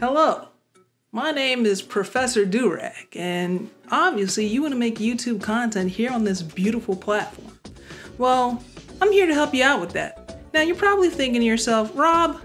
Hello, my name is Professor Durack, and obviously you want to make YouTube content here on this beautiful platform. Well, I'm here to help you out with that. Now you're probably thinking to yourself, Rob,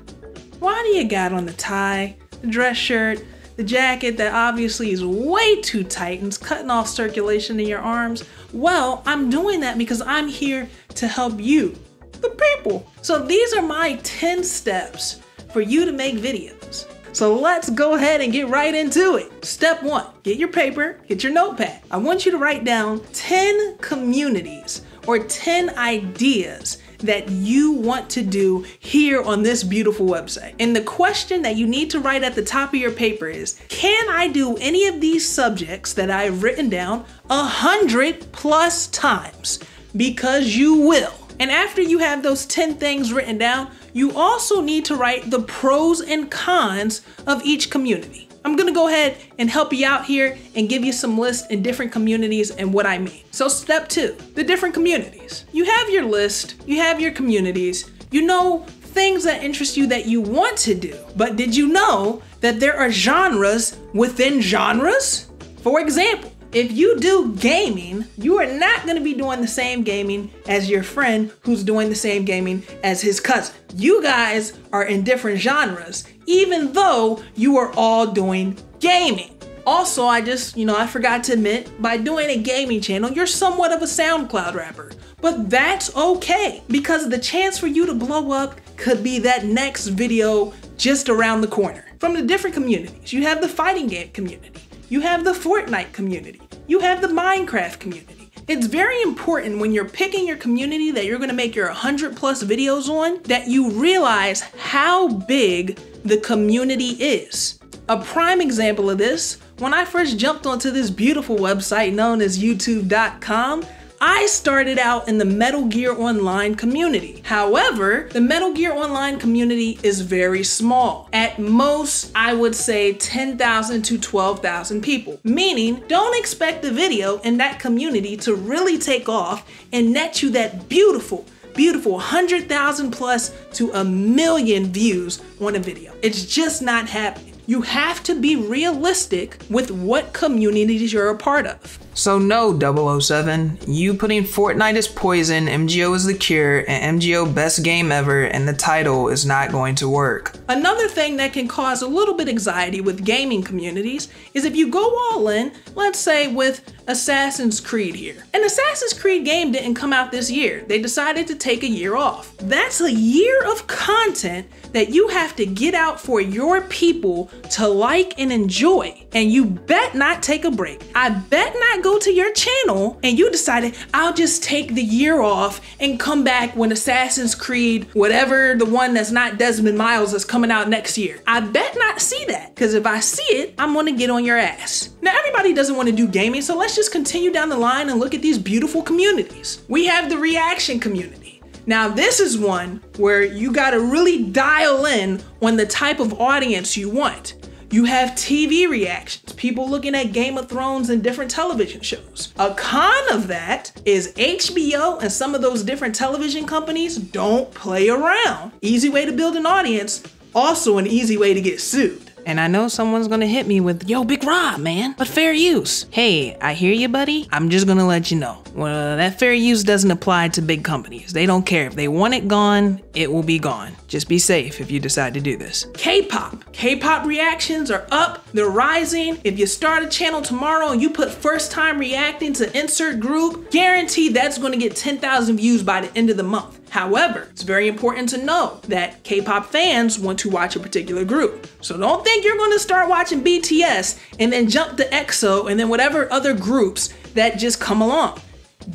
why do you got on the tie, the dress shirt, the jacket that obviously is way too tight and is cutting off circulation in your arms? Well, I'm doing that because I'm here to help you, the people. So these are my 10 steps for you to make videos. So let's go ahead and get right into it. Step one, get your paper, get your notepad. I want you to write down 10 communities or 10 ideas that you want to do here on this beautiful website. And the question that you need to write at the top of your paper is, can I do any of these subjects that I've written down 100+ times? Because you will. And after you have those 10 things written down, you also need to write the pros and cons of each community. I'm gonna go ahead and help you out here and give you some lists in different communities and what I mean. So step two, the different communities. You have your list, you have your communities, you know things that interest you that you want to do, but did you know that there are genres within genres? For example, if you do gaming, you are not gonna be doing the same gaming as your friend who's doing the same gaming as his cousin. You guys are in different genres, even though you are all doing gaming. Also, I forgot to admit, by doing a gaming channel, you're somewhat of a SoundCloud rapper. But that's okay, because the chance for you to blow up could be that next video just around the corner. From the different communities, you have the fighting game community. You have the Fortnite community. You have the Minecraft community. It's very important when you're picking your community that you're gonna make your 100+ videos on that you realize how big the community is. A prime example of this, when I first jumped onto this beautiful website known as youtube.com, I started out in the Metal Gear Online community. However, the Metal Gear Online community is very small. At most, I would say 10,000 to 12,000 people, meaning don't expect the video in that community to really take off and net you that beautiful, beautiful 100,000+ to 1 million views on a video. It's just not happening. You have to be realistic with what communities you're a part of. So no, 007, you putting Fortnite is poison, MGO is the cure, and MGO best game ever, and the title is not going to work. Another thing that can cause a little bit of anxiety with gaming communities is if you go all in, let's say with Assassin's Creed here. An Assassin's Creed game didn't come out this year. They decided to take a year off. That's a year of content that you have to get out for your people to like and enjoy. And you bet not take a break. I bet not go to your channel and you decided, I'll just take the year off and come back when Assassin's Creed, whatever the one that's not Desmond Miles is coming out next year. I bet not see that, because if I see it, I'm gonna get on your ass. Now everybody doesn't wanna do gaming, so let's just continue down the line and look at these beautiful communities. We have the reaction community. Now this is one where you gotta really dial in on the type of audience you want. You have TV reactions, people looking at Game of Thrones and different television shows. A con of that is HBO and some of those different television companies don't play around. Easy way to build an audience, also an easy way to get sued. And I know someone's gonna hit me with, yo, Big Rob, man, but fair use. Hey, I hear you, buddy. I'm just gonna let you know. Well, that fair use doesn't apply to big companies. They don't care. If they want it gone, it will be gone. Just be safe if you decide to do this. K-pop. K-pop reactions are up, they're rising. If you start a channel tomorrow and you put first time reacting to insert group, guaranteed that's gonna get 10,000 views by the end of the month. However, it's very important to know that K-pop fans want to watch a particular group. So don't think you're gonna start watching BTS and then jump to EXO and then whatever other groups that just come along.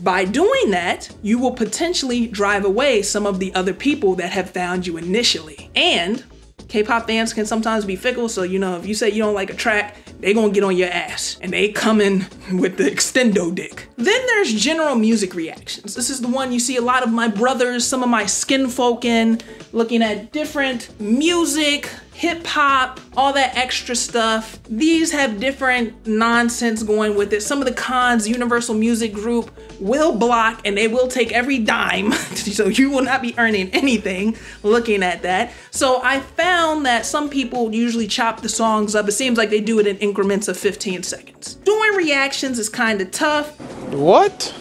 By doing that, you will potentially drive away some of the other people that have found you initially. And K-pop fans can sometimes be fickle, so if you say you don't like a track, they gonna get on your ass, and they coming with the extendo dick. Then there's general music reactions. This is the one you see a lot of my brothers, some of my skin folk in, looking at different music, hip hop, all that extra stuff. These have different nonsense going with it. Some of the cons, Universal Music Group, will block and they will take every dime. So you will not be earning anything looking at that. So I found that some people usually chop the songs up. It seems like they do it in increments of 15 seconds. Doing reactions is kind of tough. What?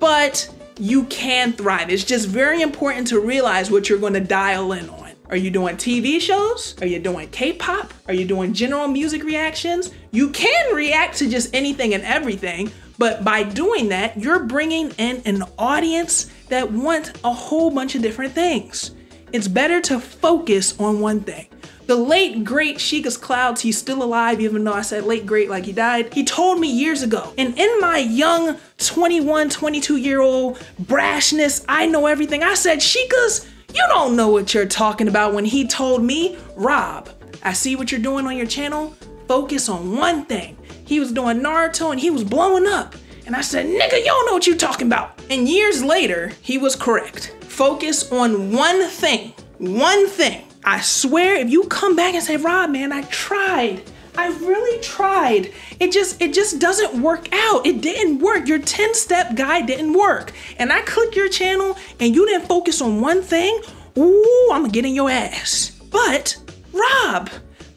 But you can thrive. It's just very important to realize what you're going to dial in on. Are you doing TV shows? Are you doing K-pop? Are you doing general music reactions? You can react to just anything and everything, but by doing that, you're bringing in an audience that wants a whole bunch of different things. It's better to focus on one thing. The late, great Shikasclouds, he's still alive, even though I said late, great like he died, he told me years ago, and in my young 21, 22-year-old brashness, I know everything, I said, Shikas, you don't know what you're talking about when he told me, Rob, I see what you're doing on your channel, focus on one thing. He was doing Naruto and he was blowing up. And I said, nigga, you don't know what you're talking about. And years later, he was correct. Focus on one thing, one thing. I swear, if you come back and say, Rob, man, I tried. I really tried. It just doesn't work out. It didn't work. Your 10-step guide didn't work. And I click your channel and you didn't focus on one thing. Ooh, I'm gonna get in your ass. But Rob,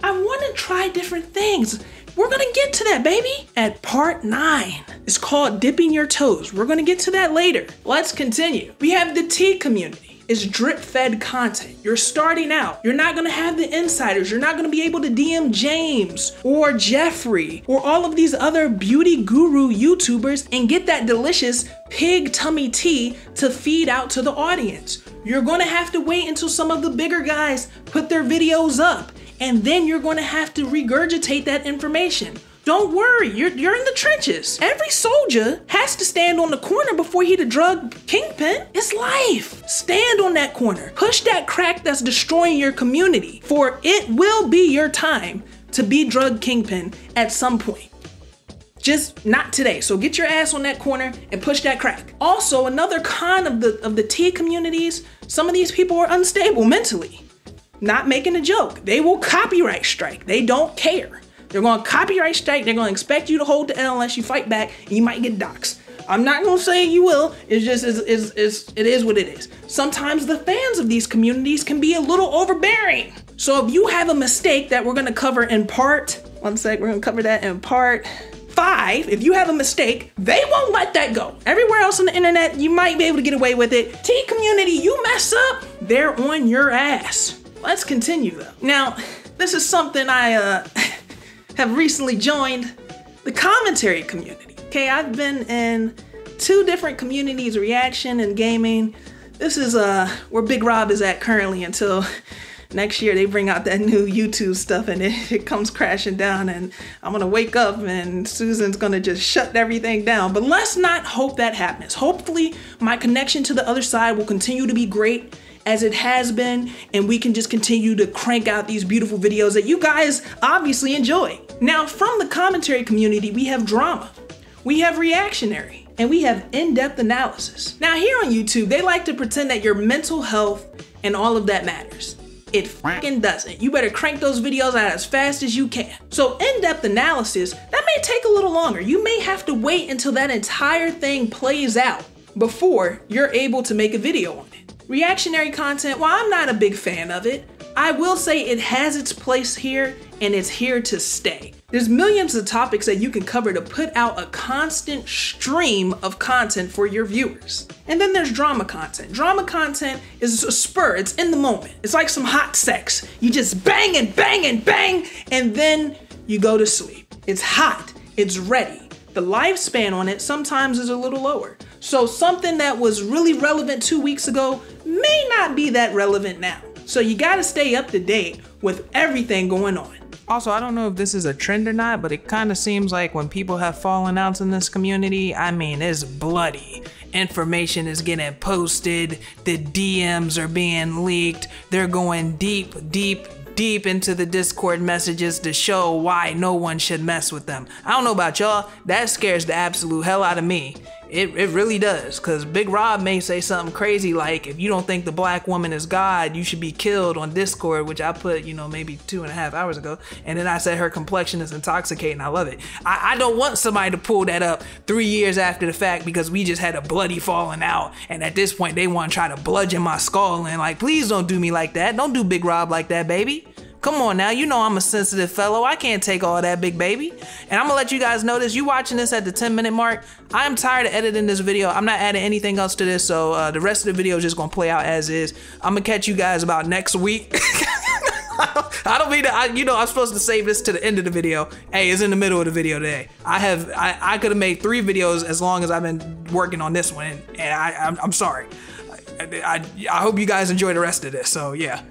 I wanna try different things. We're gonna get to that, baby. At part 9, it's called dipping your toes. We're gonna get to that later. Let's continue. We have the tea community. Is drip-fed content. You're starting out. You're not gonna have the insiders. You're not gonna be able to DM James or Jeffrey or all of these other beauty guru YouTubers and get that delicious pig tummy tea to feed out to the audience. You're gonna have to wait until some of the bigger guys put their videos up, and then you're gonna have to regurgitate that information. Don't worry, you're in the trenches. Every soldier has to stand on the corner before he the drug kingpin. It's life. Stand on that corner. Push that crack that's destroying your community, for it will be your time to be drug kingpin at some point. Just not today. So get your ass on that corner and push that crack. Also, another con of the T communities, some of these people are unstable mentally. Not making a joke. They will copyright strike. They don't care. They're gonna copyright strike, they're gonna expect you to hold the L unless you fight back, and you might get doxxed. I'm not gonna say you will, it's just, it is what it is. Sometimes the fans of these communities can be a little overbearing. So if you have a mistake that we're gonna cover in part 5, if you have a mistake, they won't let that go. Everywhere else on the internet, you might be able to get away with it. T community, you mess up, they're on your ass. Let's continue though. Now, this is something I, have recently joined, the commentary community. Okay, I've been in 2 different communities, reaction and gaming. This is where Big Rob is at currently until next year they bring out that new YouTube stuff and it comes crashing down and I'm gonna wake up and Susan's gonna just shut everything down. But let's not hope that happens. Hopefully my connection to the other side will continue to be great as it has been, and we can just continue to crank out these beautiful videos that you guys obviously enjoy. Now, from the commentary community, we have drama, we have reactionary, and we have in-depth analysis. Now, here on YouTube, they like to pretend that your mental health and all of that matters. It fucking doesn't. You better crank those videos out as fast as you can. So in-depth analysis, that may take a little longer. You may have to wait until that entire thing plays out before you're able to make a video on it. Reactionary content, while I'm not a big fan of it, I will say it has its place here and it's here to stay. There's millions of topics that you can cover to put out a constant stream of content for your viewers. And then there's drama content. Drama content is a spur, it's in the moment. It's like some hot sex. You just bang and bang and bang, and then you go to sleep. It's hot, it's ready. The lifespan on it sometimes is a little lower. So something that was really relevant 2 weeks ago may not be that relevant now. So you gotta stay up to date with everything going on. Also, I don't know if this is a trend or not, but it kind of seems like when people have fallen outs in this community, I mean, it's bloody. Information is getting posted, the DMs are being leaked, they're going deep, deep, deep into the Discord messages to show why no one should mess with them. I don't know about y'all, that scares the absolute hell out of me. It really does, because Big Rob may say something crazy like, if you don't think the black woman is God, you should be killed, on Discord, which I put, you know, maybe 2.5 hours ago. And then I said her complexion is intoxicating. I love it. I don't want somebody to pull that up 3 years after the fact because we just had a bloody falling out. And at this point, they want to try to bludgeon my skull and like, please don't do me like that. Don't do Big Rob like that, baby. Come on now, you know I'm a sensitive fellow. I can't take all that, big baby. And I'm gonna let you guys know this. You watching this at the 10-minute mark. I'm tired of editing this video. I'm not adding anything else to this, so the rest of the video is just gonna play out as is. I'm gonna catch you guys about next week. I don't mean to, you know, I'm supposed to save this to the end of the video. Hey, it's in the middle of the video today. I could have made 3 videos as long as I've been working on this one, and I'm sorry. I hope you guys enjoy the rest of this, so yeah.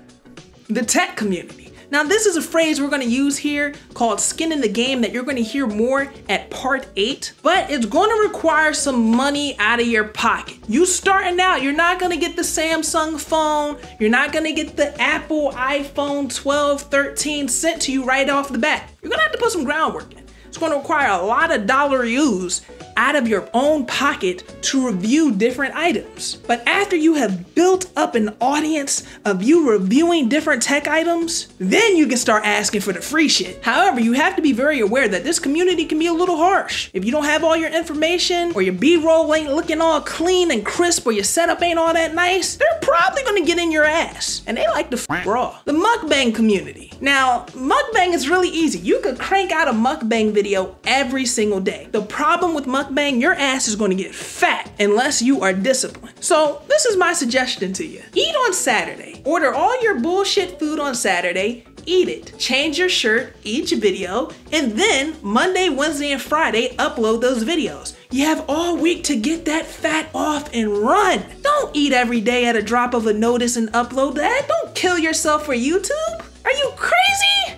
The tech community. Now, this is a phrase we're gonna use here called skin in the game that you're gonna hear more at part 8, but it's gonna require some money out of your pocket. You starting out, you're not gonna get the Samsung phone, you're not gonna get the Apple iPhone 12, 13 sent to you right off the bat. You're gonna have to put some groundwork in. It's gonna require a lot of $Us out of your own pocket to review different items. But after you have built up an audience of you reviewing different tech items, then you can start asking for the free shit. However, you have to be very aware that this community can be a little harsh. If you don't have all your information, or your B-roll ain't looking all clean and crisp, or your setup ain't all that nice, they're probably gonna get in your ass. And they like to f raw. The mukbang community. Now, mukbang is really easy. You could crank out a mukbang video every single day. The problem with mukbang, your ass is gonna get fat unless you are disciplined. So this is my suggestion to you. Eat on Saturday. Order all your bullshit food on Saturday, eat it. Change your shirt each video, and then Monday, Wednesday, and Friday upload those videos. You have all week to get that fat off and run. Don't eat every day at a drop of a notice and upload that. Don't kill yourself for YouTube. Are you crazy?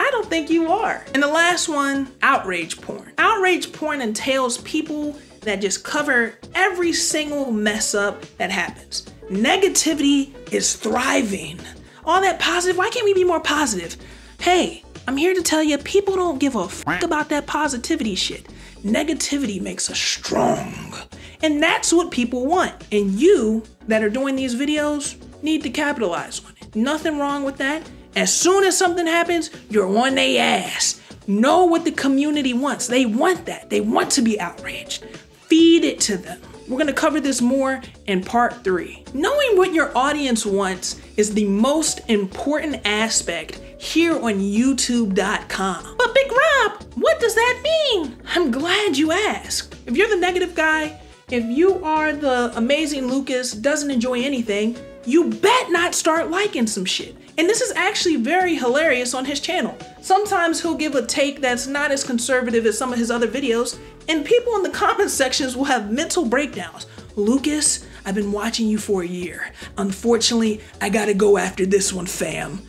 I don't think you are. And the last one, outrage porn. Outrage porn entails people that just cover every single mess up that happens. Negativity is thriving. All that positive, why can't we be more positive? Hey, I'm here to tell you, people don't give a fuck about that positivity shit. Negativity makes us strong. And that's what people want. And you that are doing these videos need to capitalize on it. Nothing wrong with that. As soon as something happens, you're on their ass. Know what the community wants. They want that. They want to be outraged. Feed it to them. We're gonna cover this more in part 3. Knowing what your audience wants is the most important aspect here on YouTube.com. But Big Rob, what does that mean? I'm glad you asked. If you're the negative guy, if you are the amazing Lucas, doesn't enjoy anything, you bet not start liking some shit. And this is actually very hilarious on his channel. Sometimes he'll give a take that's not as conservative as some of his other videos, and people in the comment sections will have mental breakdowns. Lucas, I've been watching you for a year. Unfortunately, I gotta go after this one, fam.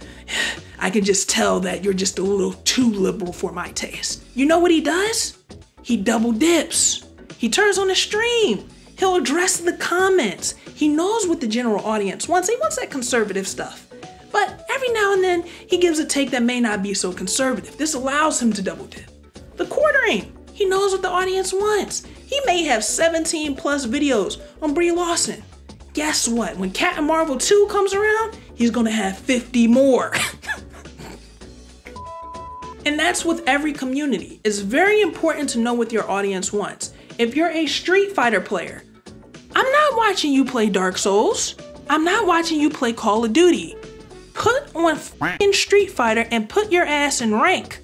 I can just tell that you're just a little too liberal for my taste. You know what he does? He double dips. He turns on the stream. He'll address the comments. He knows what the general audience wants. He wants that conservative stuff. But every now and then, he gives a take that may not be so conservative. This allows him to double dip. The quartering. He knows what the audience wants. He may have 17+ videos on Brie Larson. Guess what? When Captain Marvel 2 comes around, he's gonna have 50 more. And that's with every community. It's very important to know what your audience wants. If you're a Street Fighter player, I'm not watching you play Dark Souls. I'm not watching you play Call of Duty. Put on f***ing Street Fighter and put your ass in rank,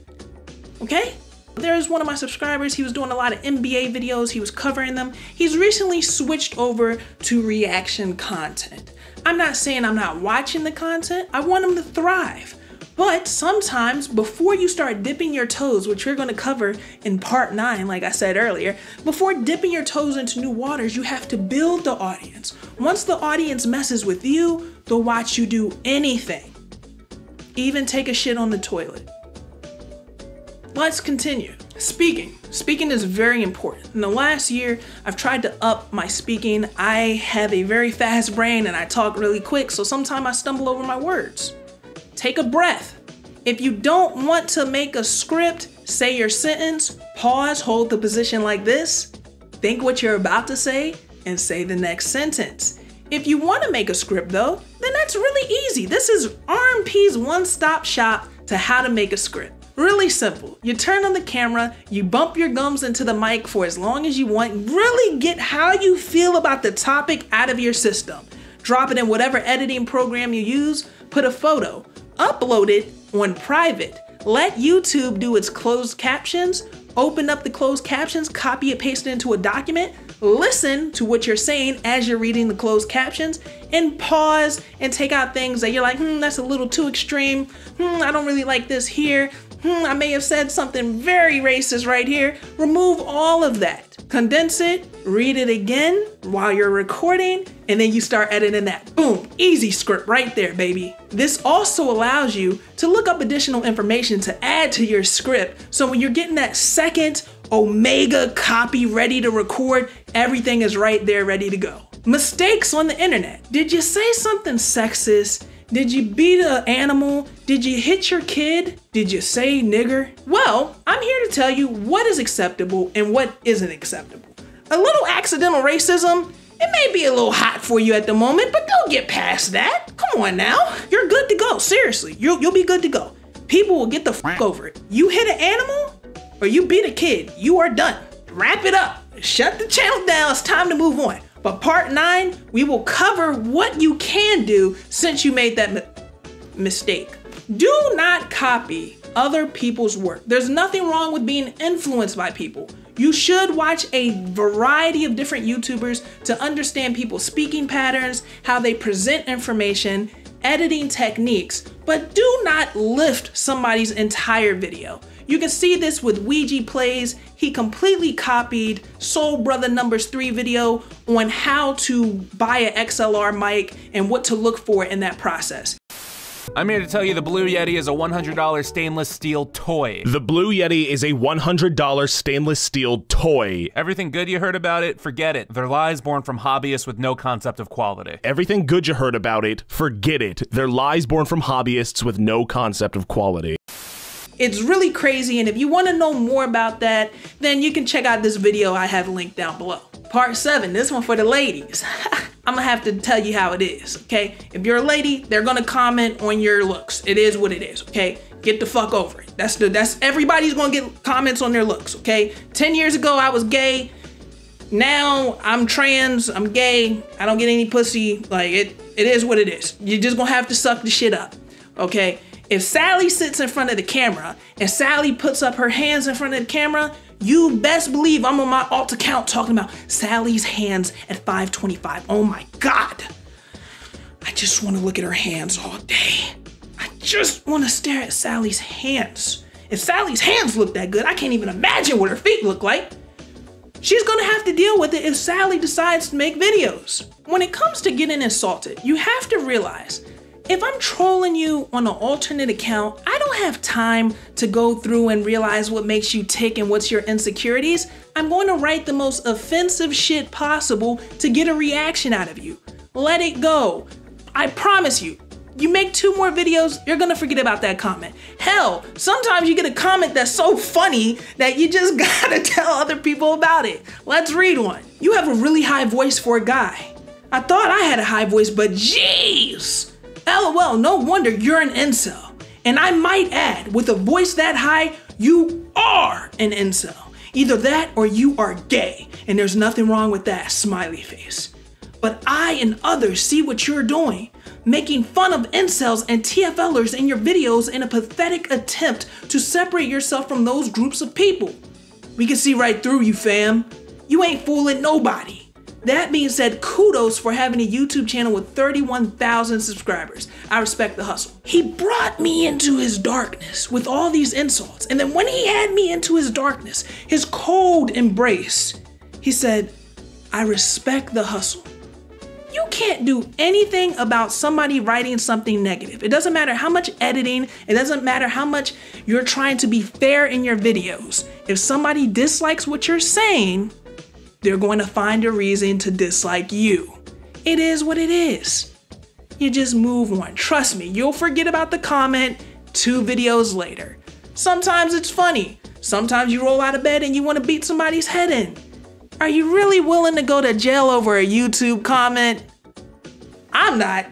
okay? There is one of my subscribers, he was doing a lot of NBA videos, he was covering them. He's recently switched over to reaction content. I'm not saying I'm not watching the content, I want him to thrive. But sometimes before you start dipping your toes, which we're gonna cover in part 9, like I said earlier, before dipping your toes into new waters, you have to build the audience. Once the audience messes with you, they'll watch you do anything, even take a shit on the toilet. Let's continue. Speaking. Speaking is very important. In the last year, I've tried to up my speaking. I have a very fast brain and I talk really quick, so sometimes I stumble over my words. Take a breath. If you don't want to make a script, say your sentence, pause, hold the position like this, think what you're about to say, and say the next sentence. If you want to make a script though, then that's really easy. This is RMP's one-stop shop to how to make a script. Really simple. You turn on the camera, you bump your gums into the mic for as long as you want, really get how you feel about the topic out of your system. Drop it in whatever editing program you use, put a photo, upload it on private, let YouTube do its closed captions, open up the closed captions, copy it, paste it into a document, listen to what you're saying as you're reading the closed captions, and pause and take out things that you're like, that's a little too extreme, I don't really like this here, I may have said something very racist right here. Remove all of that, condense it, read it again while you're recording, and then you start editing that. Boom, easy script right there, baby. This also allows you to look up additional information to add to your script, so when you're getting that second Omega copy ready to record, everything is right there ready to go. Mistakes on the internet. Did you say something sexist? Did you beat an animal? Did you hit your kid? Did you say nigger? Well, I'm here to tell you what is acceptable and what isn't acceptable. A little accidental racism, it may be a little hot for you at the moment, but don't get past that. Come on now. You're good to go, seriously. You'll be good to go. People will get the fuck over it. You hit an animal or you beat a kid, you are done. Wrap it up. Shut the channel down, it's time to move on. But part 9, we will cover what you can do since you made that mistake. Do not copy other people's work. There's nothing wrong with being influenced by people. You should watch a variety of different YouTubers to understand people's speaking patterns, how they present information, editing techniques, but do not lift somebody's entire video. You can see this with Weegeeplays. He completely copied Soul Brother Numbers 3 video on how to buy an XLR mic and what to look for in that process. I'm here to tell you the Blue Yeti is a $100 stainless steel toy. The Blue Yeti is a $100 stainless steel toy. Everything good you heard about it, forget it. They're lies born from hobbyists with no concept of quality. Everything good you heard about it, forget it. They're lies born from hobbyists with no concept of quality. It's really crazy, and if you want to know more about that, then you can check out this video I have linked down below. Part 7, this one for the ladies. I'm gonna have to tell you how it is, okay? If you're a lady, they're gonna comment on your looks. It is what it is, okay? Get the fuck over it. That's everybody's gonna get comments on their looks, okay? 10 years ago, I was gay. Now I'm trans, I'm gay. I don't get any pussy. Like, it is what it is. You're just gonna have to suck the shit up, okay? If Sally sits in front of the camera and Sally puts up her hands in front of the camera, you best believe I'm on my alt account talking about Sally's hands at 525. Oh my God. I just want to look at her hands all day. I just want to stare at Sally's hands. If Sally's hands look that good, I can't even imagine what her feet look like. She's gonna have to deal with it if Sally decides to make videos. When it comes to getting insulted, you have to realize if I'm trolling you on an alternate account, I don't have time to go through and realize what makes you tick and what's your insecurities. I'm going to write the most offensive shit possible to get a reaction out of you. Let it go. I promise you, you make 2 more videos, you're gonna forget about that comment. Hell, sometimes you get a comment that's so funny that you just gotta tell other people about it. Let's read one. You have a really high voice for a guy. I thought I had a high voice, but jeez. LOL, no wonder you're an incel. And I might add, with a voice that high, you are an incel. Either that or you are gay. And there's nothing wrong with that, smiley face. But I and others see what you're doing, making fun of incels and TFLers in your videos in a pathetic attempt to separate yourself from those groups of people. We can see right through you, fam. You ain't fooling nobody. That being said, kudos for having a YouTube channel with 31,000 subscribers. I respect the hustle. He brought me into his darkness with all these insults. And then when he had me into his darkness, his cold embrace, he said, I respect the hustle. You can't do anything about somebody writing something negative. It doesn't matter how much editing, it doesn't matter how much you're trying to be fair in your videos. If somebody dislikes what you're saying, they're going to find a reason to dislike you. It is what it is. You just move on. Trust me, you'll forget about the comment 2 videos later. Sometimes it's funny. Sometimes you roll out of bed and you want to beat somebody's head in. Are you really willing to go to jail over a YouTube comment? I'm not.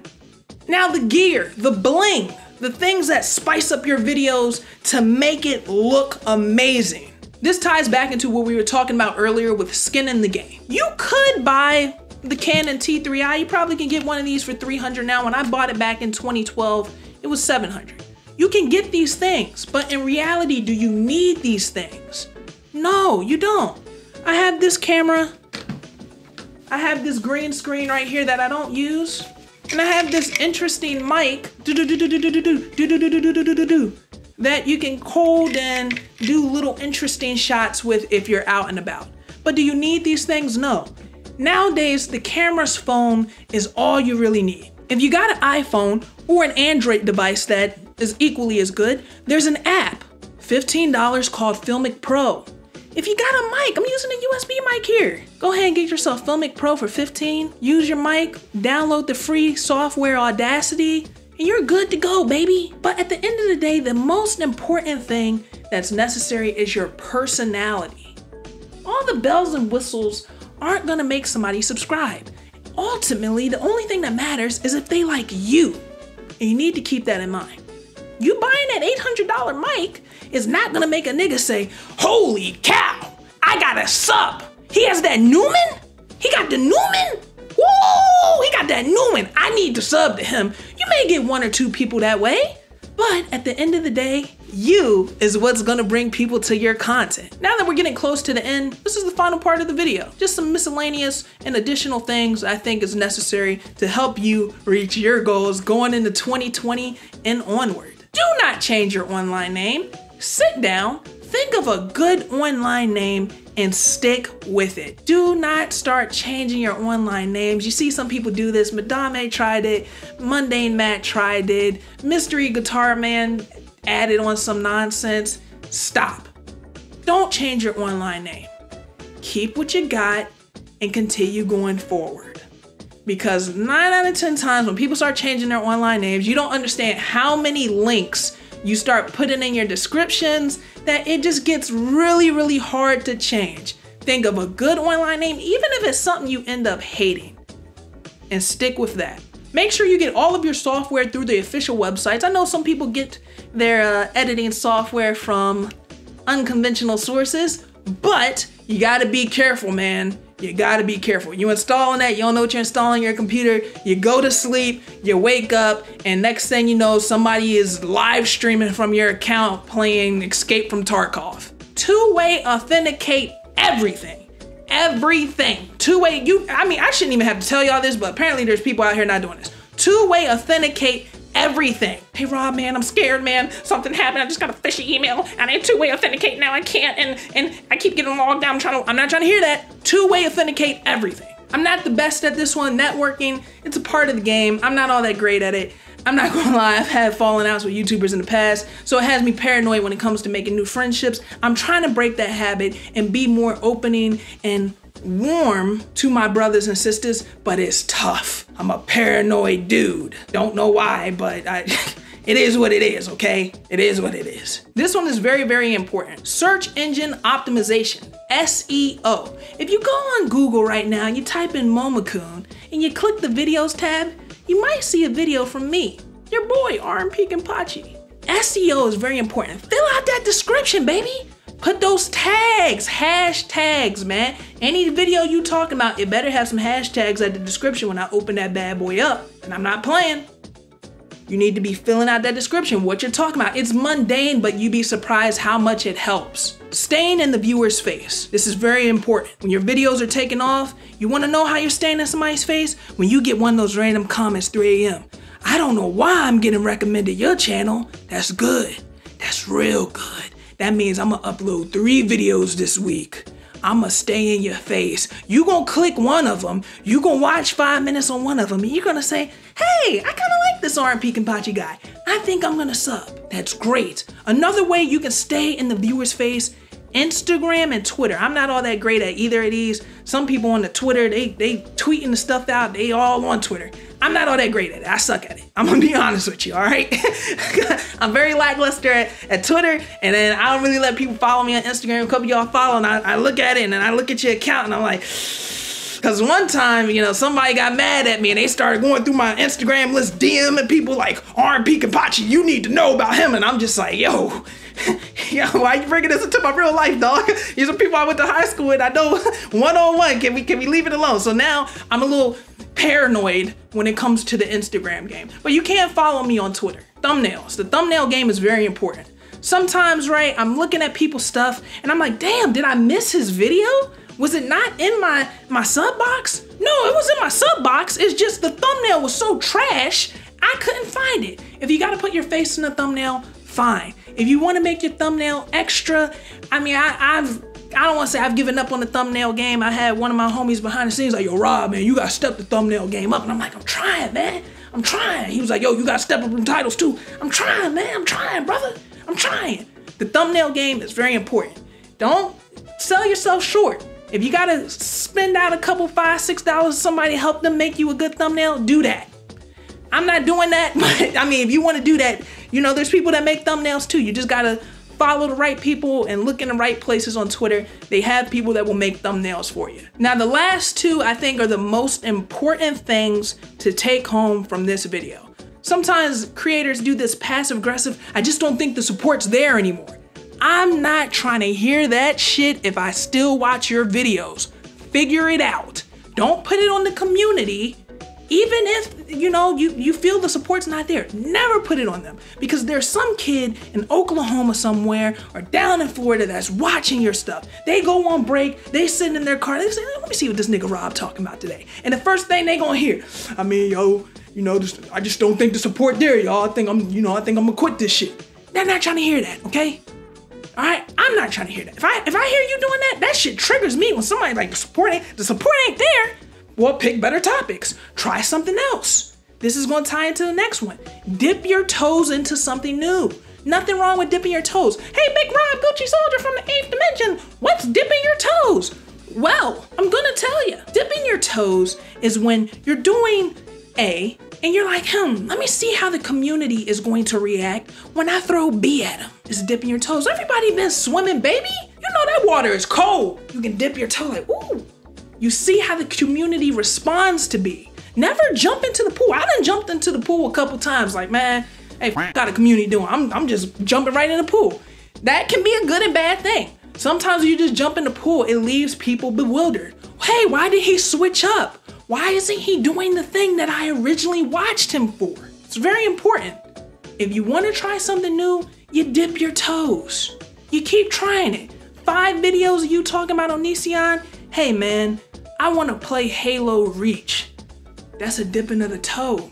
Now the gear, the bling, the things that spice up your videos to make it look amazing. This ties back into what we were talking about earlier with skin in the game. You could buy the Canon T3i. You probably can get one of these for $300 now. When I bought it back in 2012, it was $700. You can get these things, but in reality, do you need these things? No, you don't. I have this camera. I have this green screen right here that I don't use. And I have this interesting mic that you can hold and do little interesting shots with if you're out and about. But do you need these things? No. Nowadays, the camera's phone is all you really need. If you got an iPhone or an Android device that is equally as good, there's an app, $15, called Filmic Pro. If you got a mic, I'm using a USB mic here. Go ahead and get yourself Filmic Pro for $15. Use your mic, download the free software Audacity, and you're good to go, baby. But at the end of the day, the most important thing that's necessary is your personality. All the bells and whistles aren't gonna make somebody subscribe. Ultimately, the only thing that matters is if they like you. And you need to keep that in mind. You buying that $800 mic is not gonna make a nigga say, holy cow, I got a sub. He has that Neumann? He got the Neumann? Whoa, he got that Neumann. I need to sub to him. You may get one or two people that way, but at the end of the day, you is what's gonna bring people to your content. Now that we're getting close to the end, this is the final part of the video. Just some miscellaneous and additional things I think is necessary to help you reach your goals going into 2020 and onward. Do not change your online name. Sit down, think of a good online name and stick with it. Do not start changing your online names. You see some people do this. Madame tried it, Mundane Matt tried it, Mystery Guitar Man added on some nonsense. Stop. Don't change your online name. Keep what you got and continue going forward. Because 9 out of 10 times when people start changing their online names, you don't understand how many links you start putting in your descriptions that it just gets really, really hard to change. Think of a good online name, even if it's something you end up hating, and stick with that. Make sure you get all of your software through the official websites. I know some people get their editing software from unconventional sources, but you gotta be careful, man. You gotta be careful. You installing that, you don't know what you're installing on your computer, you go to sleep, you wake up, and next thing you know, somebody is live streaming from your account playing Escape from Tarkov. Two-way authenticate everything. Everything. Two-way, I shouldn't even have to tell y'all this, but apparently there's people out here not doing this. Two-way authenticate everything. Hey Rob, man, I'm scared, man. Something happened. I just got a fishy email. I need two-way authenticate now. I can't, and I keep getting logged down. I'm not trying to hear that. Two-way authenticate everything. I'm not the best at this one. Networking, it's a part of the game. I'm not all that great at it. I'm not gonna lie, I've had falling outs with YouTubers in the past, so it has me paranoid when it comes to making new friendships. I'm trying to break that habit and be more opening and warm to my brothers and sisters, but it's tough. I'm a paranoid dude. Don't know why, but it is what it is, okay? It is what it is. This one is very, very important. Search engine optimization, SEO. If you go on Google right now and you type in Momacune and you click the videos tab, you might see a video from me, your boy, RMP Kenpachi. SEO is very important. Fill out that description, baby. Put those tags, hashtags, man. Any video you talking about, it better have some hashtags at the description when I open that bad boy up. And I'm not playing. You need to be filling out that description, what you're talking about. It's mundane, but you'd be surprised how much it helps. Staying in the viewer's face. This is very important. When your videos are taking off, you wanna know how you're staying in somebody's face? When you get one of those random comments, 3 a.m. I don't know why I'm getting recommended your channel. That's good. That's real good. That means I'm gonna upload 3 videos this week. I'm gonna stay in your face. You gonna click one of them. You gonna watch 5 minutes on one of them and you're gonna say, hey, I kinda like this RMP Kenpachi guy. I think I'm gonna sub. That's great. Another way you can stay in the viewer's face, Instagram and Twitter. I'm not all that great at either of these. Some people on the Twitter, they tweeting the stuff out. They all on Twitter. I'm not all that great at it. I suck at it. I'm gonna be honest with you, all right? I'm very lackluster at Twitter, and then I don't really let people follow me on Instagram. A couple of y'all follow, and I look at it, and then I look at your account, and I'm like, because one time, you know, somebody got mad at me, and they started going through my Instagram list, DMing people like, RMP Kenpachi, you need to know about him, and I'm just like, yo, yo, why you bringing this into my real life, dog? These are people I went to high school with. I know one-on-one. Can we leave it alone? So now I'm a little paranoid when it comes to the Instagram game. But you can't follow me on Twitter. Thumbnails. The thumbnail game is very important. Sometimes, right, I'm looking at people's stuff and I'm like, damn, did I miss his video? Was it not in my sub box? No, it was in my sub box. It's just the thumbnail was so trash, I couldn't find it. If you gotta put your face in a thumbnail, fine. If you want to make your thumbnail extra, I mean, I don't want to say I've given up on the thumbnail game. I had one of my homies behind the scenes like, yo, Rob, man, you got to step the thumbnail game up. And I'm like, I'm trying, man. I'm trying. He was like, yo, you got to step up them titles too. I'm trying, man. I'm trying, brother. I'm trying. The thumbnail game is very important. Don't sell yourself short. If you got to spend out a couple, $5, $6, somebody help them make you a good thumbnail, do that. I'm not doing that, but I mean, if you want to do that, you know, there's people that make thumbnails too. You just got to follow the right people and look in the right places on Twitter. They have people that will make thumbnails for you. Now, the last two, I think, are the most important things to take home from this video. Sometimes creators do this passive aggressive, I just don't think the support's there anymore. I'm not trying to hear that shit if I still watch your videos. Figure it out. Don't put it on the community. Even if, you know, you feel the support's not there, never put it on them, because there's some kid in Oklahoma somewhere or down in Florida that's watching your stuff. They go on break, they sit in their car, they say, let me see what this nigga Rob talking about today. And the first thing they gonna hear, I mean, yo, you know, I just don't think the support there, y'all. I think I'm gonna quit this shit. They're not trying to hear that, okay? All right, I'm not trying to hear that. If I hear you doing that, that shit triggers me when somebody like, the support ain't there. Well, pick better topics. Try something else. This is going to tie into the next one. Dip your toes into something new. Nothing wrong with dipping your toes. Hey, Big Rob, Gucci Soldier from the 8th Dimension, what's dipping your toes? Well, I'm going to tell you. Dipping your toes is when you're doing A and you're like, let me see how the community is going to react when I throw B at them. It's dipping your toes. Everybody been swimming, baby? You know that water is cold. You can dip your toe like, ooh. You see how the community responds to B. Never jump into the pool. I done jumped into the pool a couple times. Like, man, hey, got a community doing? I'm just jumping right in the pool. That can be a good and bad thing. Sometimes when you just jump in the pool, it leaves people bewildered. Hey, why did he switch up? Why isn't he doing the thing that I originally watched him for? It's very important. If you want to try something new, you dip your toes. You keep trying it. 5 videos of you talking about Onision. Hey man, I want to play Halo Reach. That's a dipping of the toe.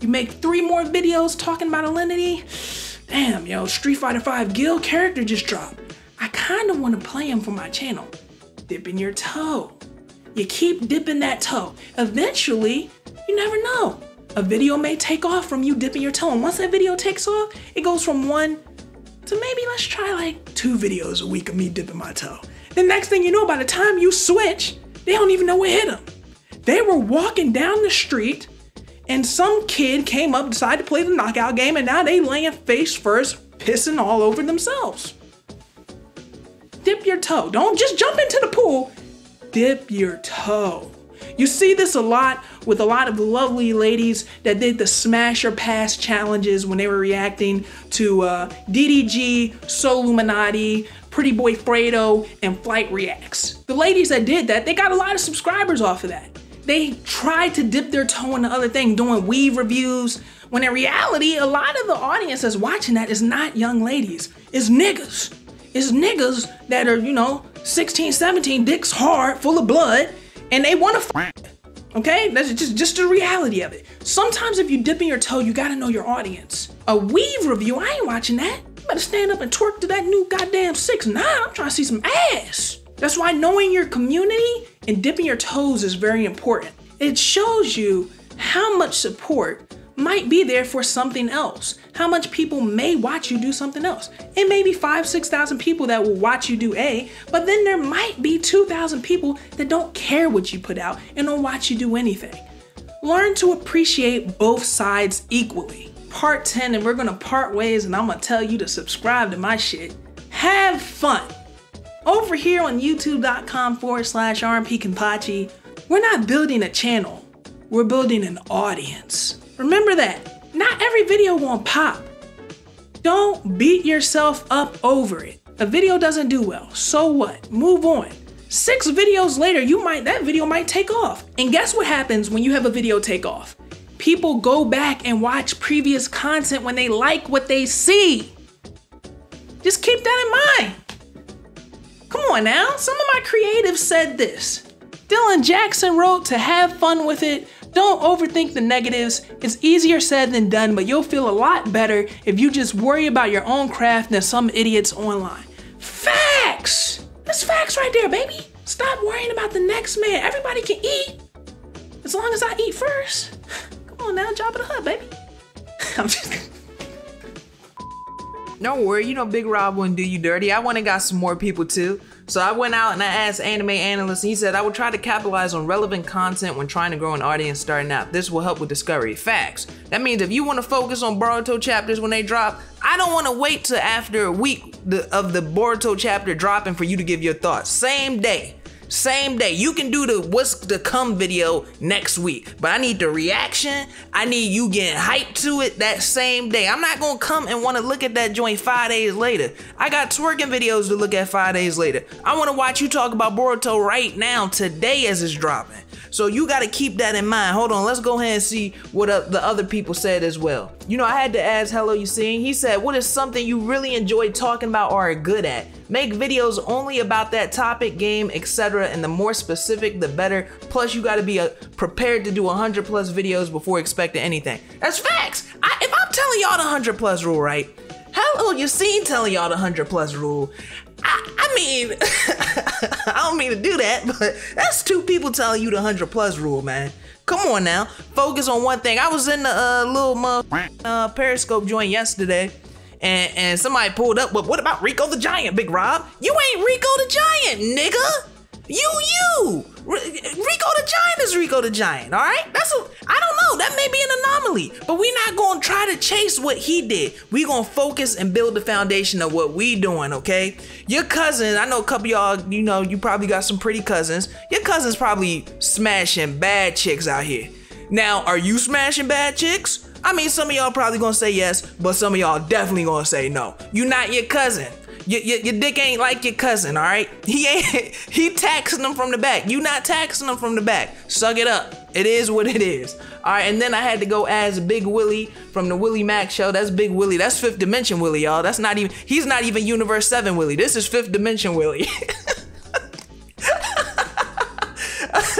You make 3 more videos talking about Alinity. Damn, yo, Street Fighter V Guild character just dropped. I kind of want to play him for my channel. Dipping your toe. You keep dipping that toe. Eventually, you never know. A video may take off from you dipping your toe. And once that video takes off, it goes from 1 to maybe let's try like 2 videos a week of me dipping my toe. The next thing you know, by the time you switch, they don't even know what hit them. They were walking down the street and some kid came up, decided to play the knockout game, and now they laying face first, pissing all over themselves. Dip your toe. Don't just jump into the pool. Dip your toe. You see this a lot with a lot of lovely ladies that did the smash or pass challenges when they were reacting to DDG, Soul Illuminati, Pretty Boy Fredo, and Flight Reacts. The ladies that did that, they got a lot of subscribers off of that. They tried to dip their toe in the other thing, doing weave reviews, when in reality, a lot of the audience that's watching that is not young ladies, it's niggas. It's niggas that are, you know, 16, 17, dicks hard, full of blood, and they wanna f***. Okay, that's just the reality of it. Sometimes if you dip in your toe, you gotta know your audience. A weave review, I ain't watching that. You better stand up and twerk to that new goddamn 6ix9ine. I'm trying to see some ass. That's why knowing your community and dipping your toes is very important. It shows you how much support might be there for something else. How much people may watch you do something else. It may be 5,000 to 6,000 people that will watch you do A, but then there might be 2,000 people that don't care what you put out and don't watch you do anything. Learn to appreciate both sides equally. Part 10 and we're gonna part ways and I'm gonna tell you to subscribe to my shit. Have fun. Over here on youtube.com/RMP Kenpachi, we're not building a channel, we're building an audience. Remember that. Not every video won't pop. Don't beat yourself up over it. A video doesn't do well, so what? Move on. 6 videos later, that video might take off. And guess what happens when you have a video take off? People go back and watch previous content when they like what they see. Just keep that in mind. Come on now, some of my creatives said this. Dylan Jackson wrote, to have fun with it. Don't overthink the negatives. It's easier said than done, but you'll feel a lot better if you just worry about your own craft than some idiots online. Facts! That's facts right there, baby. Stop worrying about the next man. Everybody can eat. As long as I eat first. Come on now, job of the hut, baby. I'm just... Don't worry, you know Big Rob wouldn't do you dirty. I went and got some more people too. So I went out and I asked anime analysts, and he said I would try to capitalize on relevant content when trying to grow an audience starting out. This will help with discovery. Facts. That means if you want to focus on Boruto chapters when they drop, I don't want to wait till after a week of the Boruto chapter dropping for you to give your thoughts. Same day. Same day. You can do the what's to come video next week, but I need the reaction. I need you getting hyped to it that same day. I'm not gonna come and wanna look at that joint 5 days later. I got twerking videos to look at 5 days later. I wanna watch you talk about Boruto right now, today as it's dropping. So you gotta keep that in mind. Hold on, let's go ahead and see what the other people said as well. You know, I had to ask Hello Yassine. He said, what is something you really enjoy talking about or are good at? Make videos only about that topic, game, etc. And the more specific, the better. Plus, you gotta be prepared to do 100 plus videos before expecting anything. That's facts. If I'm telling y'all the 100 plus rule, right? Hello Yassine telling y'all the 100 plus rule. I mean, I don't mean to do that, but that's 2 people telling you the 100 plus rule, man. Come on now, focus on one thing. I was in the little Periscope joint yesterday, and somebody pulled up, but what about Rico the Giant, Big Rob? You ain't Rico the Giant, nigga. Rico the Giant is Rico the Giant, all right? I don't know, that may be an anomaly, but we're not gonna try to chase what he did. We're gonna focus and build the foundation of what we doing, okay? Your cousin, I know a couple of y'all, you know, you probably got some pretty cousins. Your cousin's probably smashing bad chicks out here. Now, are you smashing bad chicks? I mean, some of y'all probably gonna say yes, but some of y'all definitely gonna say no. You're not your cousin. Your dick ain't like your cousin, all right? He taxing them from the back. You not taxing them from the back. Suck it up. It is what it is. All right, and then I had to go ask Big Willie from the Willie Mac show. That's Big Willie. That's Fifth Dimension Willie, y'all. That's not even, he's not even Universe 7 Willie. This is Fifth Dimension Willie.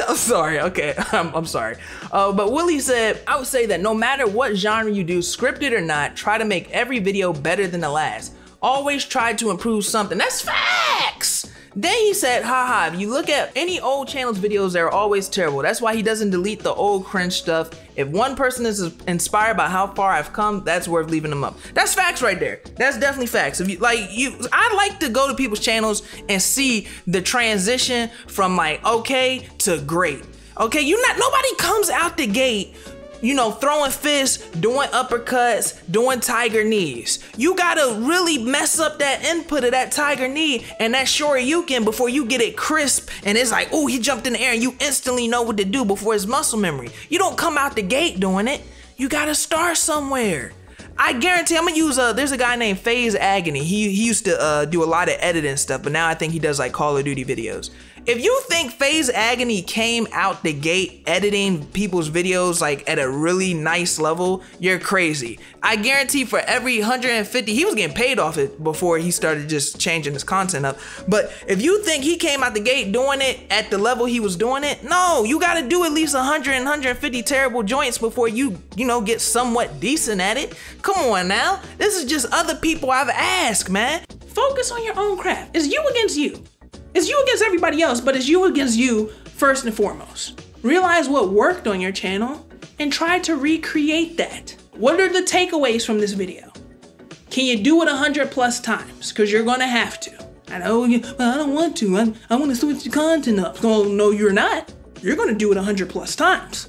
I'm sorry, okay, I'm sorry. But Willie said, I would say that no matter what genre you do, scripted or not, try to make every video better than the last. Always try to improve something. That's facts. Then he said, haha, if you look at any old channel's videos, they're always terrible. That's why he doesn't delete the old cringe stuff. If one person is inspired by how far I've come, that's worth leaving them up. That's facts right there. That's definitely facts. If you I like to go to people's channels and see the transition from like okay to great. Okay, nobody comes out the gate, you know, throwing fists, doing uppercuts, doing tiger knees. You gotta really mess up that input of that tiger knee and that shoryuken before you get it crisp and it's like, oh, he jumped in the air and you instantly know what to do before his muscle memory. You don't come out the gate doing it. You gotta start somewhere. I guarantee I'm gonna use there's a guy named Phase Agony. He used to do a lot of editing stuff, but now I think he does like Call of Duty videos. If you think Phase Agony came out the gate editing people's videos like at a really nice level, you're crazy. I guarantee for every 150, he was getting paid off it before he started just changing his content up. But if you think he came out the gate doing it at the level he was doing it, no, you gotta do at least 100 and 150 terrible joints before you know, get somewhat decent at it. Come on now, this is just other people I've asked, man. Focus on your own craft. It's you against you. It's you against everybody else, but it's you against you first and foremost. Realize what worked on your channel and try to recreate that. What are the takeaways from this video? Can you do it 100 plus times? Because you're gonna have to. I know, I don't want to. I want to switch the content up. No, no, you're not. You're gonna do it 100 plus times.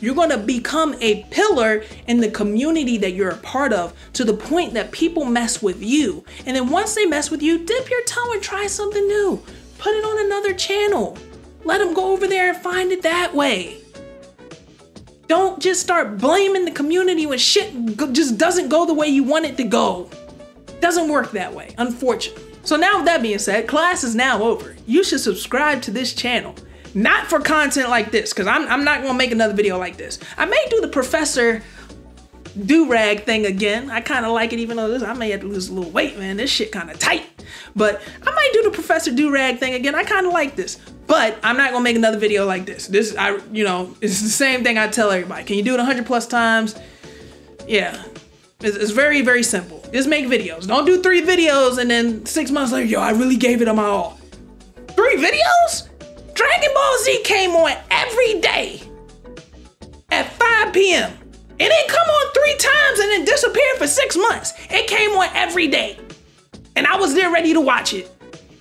You're going to become a pillar in the community that you're a part of, to the point that people mess with you. And then once they mess with you, dip your toe and try something new. Put it on another channel. Let them go over there and find it that way. Don't just start blaming the community when shit just doesn't go the way you want it to go. Doesn't work that way, unfortunately. So now with that being said, class is now over. You should subscribe to this channel. Not for content like this, because I'm not going to make another video like this. I may do the Professor Durack thing again. I kind of like it, even though I may have to lose a little weight, man. This shit kind of tight. But I might do the Professor Durack thing again. I kind of like this. But I'm not going to make another video like this. It's the same thing I tell everybody. Can you do it 100+ times? Yeah. It's very, very simple. Just make videos. Don't do 3 videos and then 6 months later, yo, I really gave it my all. 3 videos? Dragon Ball Z came on every day at 5 p.m. It didn't come on 3 times and then disappeared for 6 months. It came on every day. And I was there ready to watch it.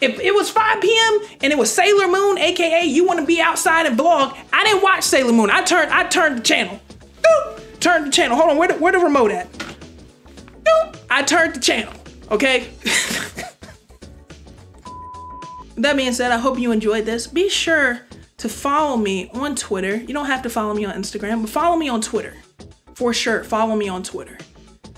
If it was 5 p.m. and it was Sailor Moon, AKA You Want to Be Outside and Vlog, I didn't watch Sailor Moon. I turned the channel. Doop! Turned the channel. Hold on, where the remote at? Doop! I turned the channel, okay? That being said, I hope you enjoyed this. Be sure to follow me on Twitter. You don't have to follow me on Instagram, but follow me on Twitter. For sure, follow me on Twitter.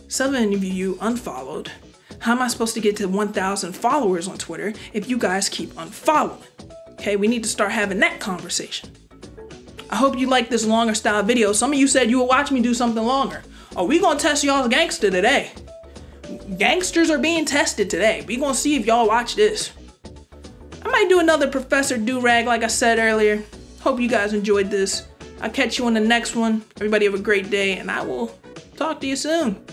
7 of you unfollowed. How am I supposed to get to 1,000 followers on Twitter if you guys keep unfollowing? Okay, we need to start having that conversation. I hope you like this longer style video. Some of you said you would watch me do something longer. Oh, we gonna test y'all's gangster today. Gangsters are being tested today. We gonna see if y'all watch this. I might do another Professor Durack like I said earlier. Hope you guys enjoyed this. I'll catch you on the next one. Everybody have a great day, and I will talk to you soon.